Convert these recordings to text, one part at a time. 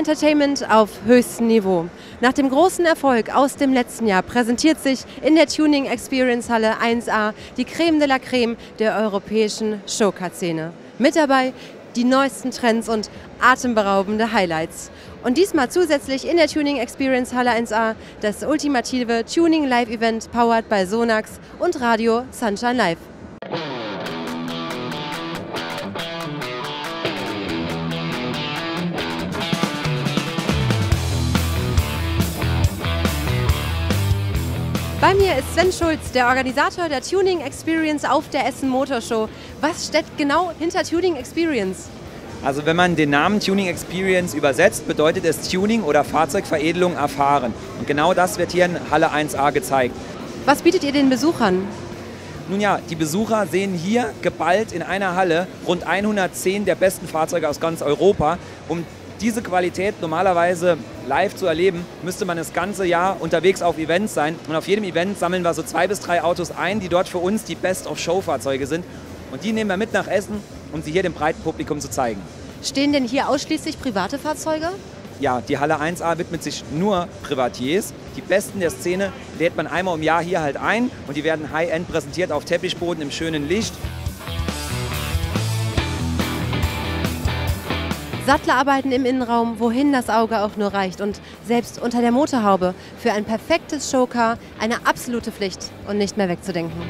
Entertainment auf höchstem Niveau. Nach dem großen Erfolg aus dem letzten Jahr präsentiert sich in der Tuning Experience Halle 1A die Creme de la Creme der europäischen Showcar-Szene. Mit dabei die neuesten Trends und atemberaubende Highlights. Und diesmal zusätzlich in der Tuning Experience Halle 1A das ultimative Tuning Live Event powered by Sonax und Radio Sunshine Live. Bei mir ist Sven Schulz, der Organisator der Tuning Experience auf der Essen Motor Show. Was steckt genau hinter Tuning Experience? Also wenn man den Namen Tuning Experience übersetzt, bedeutet es Tuning oder Fahrzeugveredelung erfahren. Und genau das wird hier in Halle 1A gezeigt. Was bietet ihr den Besuchern? Nun ja, die Besucher sehen hier geballt in einer Halle rund 110 der besten Fahrzeuge aus ganz Europa. Um diese Qualität normalerweise live zu erleben, müsste man das ganze Jahr unterwegs auf Events sein. Und auf jedem Event sammeln wir so 2 bis 3 Autos ein, die dort für uns die Best-of-Show-Fahrzeuge sind. Und die nehmen wir mit nach Essen, um sie hier dem breiten Publikum zu zeigen. Stehen denn hier ausschließlich private Fahrzeuge? Ja, die Halle 1A widmet sich nur Privatiers. Die Besten der Szene lädt man einmal im Jahr hier halt ein und die werden High-End präsentiert auf Teppichboden im schönen Licht. Sattlerarbeiten im Innenraum, wohin das Auge auch nur reicht, und selbst unter der Motorhaube für ein perfektes Showcar eine absolute Pflicht und nicht mehr wegzudenken.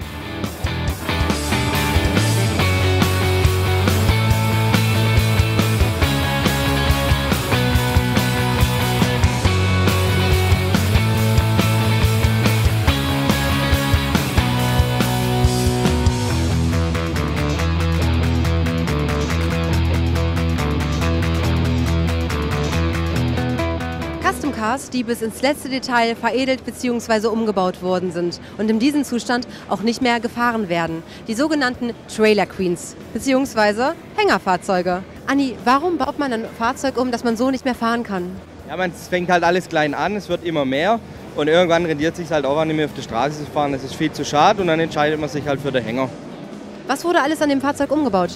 Die bis ins letzte Detail veredelt bzw. umgebaut worden sind und in diesem Zustand auch nicht mehr gefahren werden. Die sogenannten Trailer Queens bzw. Hängerfahrzeuge. Anni, warum baut man ein Fahrzeug um, das man so nicht mehr fahren kann? Ja, man fängt halt alles klein an, es wird immer mehr und irgendwann rendiert es sich halt auch an, nicht mehr auf der Straße zu fahren. Das ist viel zu schade und dann entscheidet man sich halt für den Hänger. Was wurde alles an dem Fahrzeug umgebaut?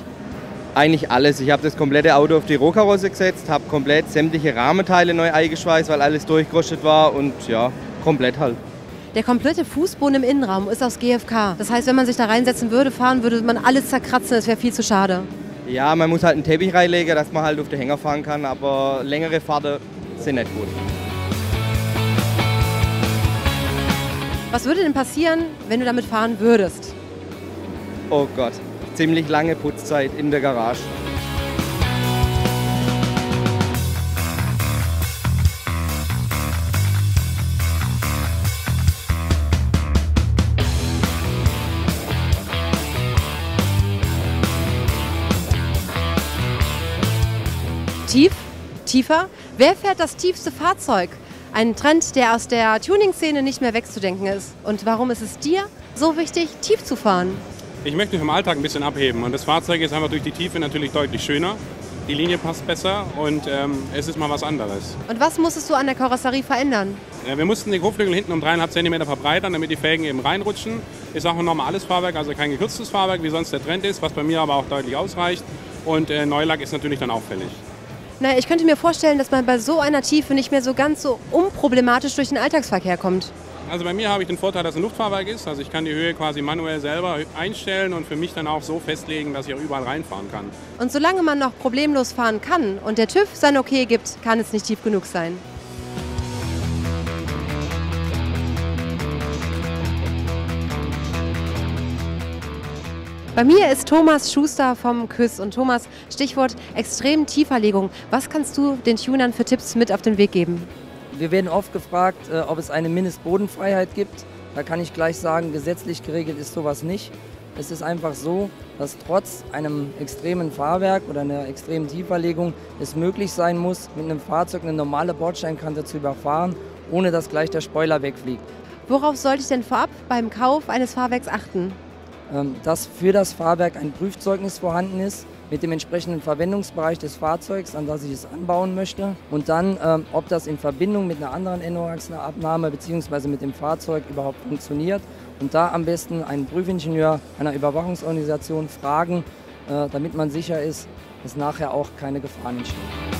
Eigentlich alles. Ich habe das komplette Auto auf die Rohkarosse gesetzt, habe komplett sämtliche Rahmenteile neu eingeschweißt, weil alles durchgerostet war und ja, komplett halt. Der komplette Fußboden im Innenraum ist aus GFK. Das heißt, wenn man sich da reinsetzen würde, fahren würde man alles zerkratzen, das wäre viel zu schade. Ja, man muss halt einen Teppich reinlegen, dass man halt auf den Hänger fahren kann, aber längere Fahrten sind nicht gut. Was würde denn passieren, wenn du damit fahren würdest? Oh Gott. Ziemlich lange Putzzeit in der Garage. Tief, tiefer. Wer fährt das tiefste Fahrzeug? Ein Trend, der aus der Tuning-Szene nicht mehr wegzudenken ist. Und warum ist es dir so wichtig, tief zu fahren? Ich möchte mich vom Alltag ein bisschen abheben und das Fahrzeug ist einfach durch die Tiefe natürlich deutlich schöner. Die Linie passt besser und es ist mal was anderes. Und was musstest du an der Karosserie verändern? Ja, wir mussten den Kotflügel hinten um 3,5 cm verbreitern, damit die Felgen eben reinrutschen. Ist auch ein normales Fahrwerk, also kein gekürztes Fahrwerk, wie sonst der Trend ist, was bei mir aber auch deutlich ausreicht. Und Neulack ist natürlich dann auffällig. Na, ich könnte mir vorstellen, dass man bei so einer Tiefe nicht mehr so ganz so unproblematisch durch den Alltagsverkehr kommt. Also bei mir habe ich den Vorteil, dass es ein Luftfahrwerk ist. Also ich kann die Höhe quasi manuell selber einstellen und für mich dann auch so festlegen, dass ich auch überall reinfahren kann. Und solange man noch problemlos fahren kann und der TÜV sein Okay gibt, kann es nicht tief genug sein. Bei mir ist Thomas Schuster vom Küs. Und Thomas, Stichwort extrem Tieferlegung. Was kannst du den Tunern für Tipps mit auf den Weg geben? Wir werden oft gefragt, ob es eine Mindestbodenfreiheit gibt. Da kann ich gleich sagen, gesetzlich geregelt ist sowas nicht. Es ist einfach so, dass trotz einem extremen Fahrwerk oder einer extremen Tieferlegung es möglich sein muss, mit einem Fahrzeug eine normale Bordsteinkante zu überfahren, ohne dass gleich der Spoiler wegfliegt. Worauf sollte ich denn vorab beim Kauf eines Fahrwerks achten? Dass für das Fahrwerk ein Prüfzeugnis vorhanden ist, mit dem entsprechenden Verwendungsbereich des Fahrzeugs, an das ich es anbauen möchte. Und dann, ob das in Verbindung mit einer anderen Änderungsabnahme bzw. mit dem Fahrzeug überhaupt funktioniert. Und da am besten einen Prüfingenieur einer Überwachungsorganisation fragen, damit man sicher ist, dass nachher auch keine Gefahren entstehen.